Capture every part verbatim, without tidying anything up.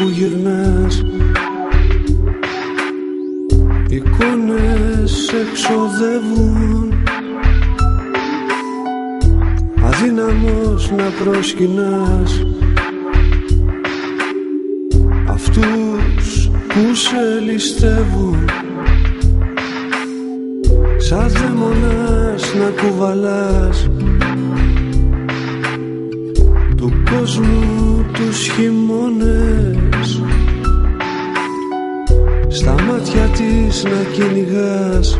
που γυρνάς, εικόνες εξοδεύουν. Αδύναμος να προσκυνάς αυτούς που σε ληστεύουν. Σαν δαίμονας να κουβαλάς του κόσμου τους χειμώνες, στα μάτια της να κυνηγάς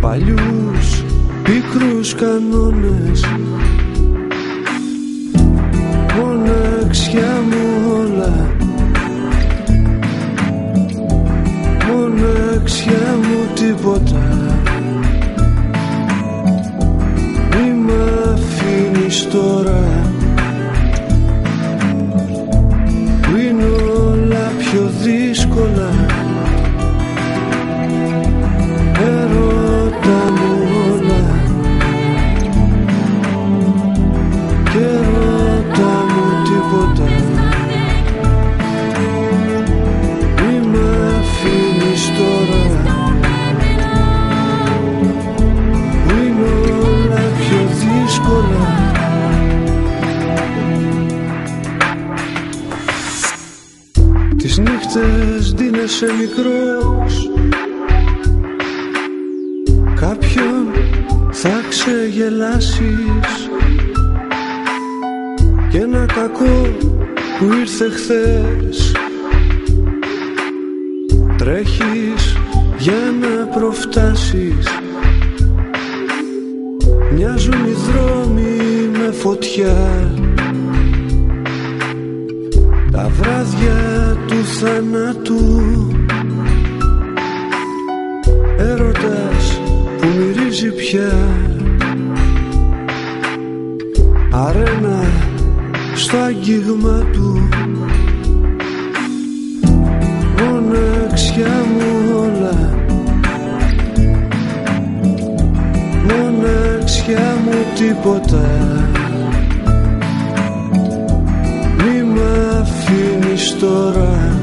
παλιούς πίκρους κανόνες. Μοναξιά μου όλα, μοναξιά μου τίποτα, μη μ' αφήνεις τώρα που είναι όλα πιο δύσκολα. Ερώτα μου όλα και ερώτα μου τίποτα, μη μ' αφήνεις τώρα. Τις νύχτες δίνεσαι μικρός, κάποιον θα ξεγελάσεις, κι ένα κακό που ήρθε χθες τρέχεις για να προφτάσεις. Μοιάζουν οι δρόμοι με φωτιά, τα βράδια του θανάτου. Έρωτας που μυρίζει πια, αρένα στο άγγιγμα του. Μοναξιά μου όλα, μοναξιά μου τίποτα, μη μ' αφήνεις τώρα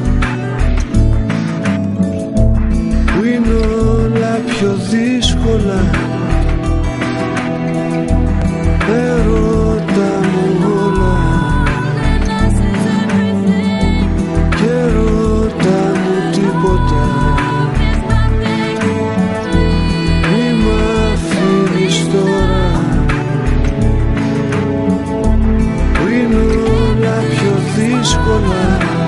που είναι όλα πιο δύσκολα. Ερώτα μου όλα και ερώτα μου τίποτα, μη μ' αφήνεις τώρα. Δύσκολα.